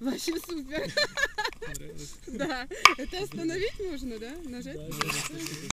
Вообще супер. Да. Это остановить можно, да? Нажать?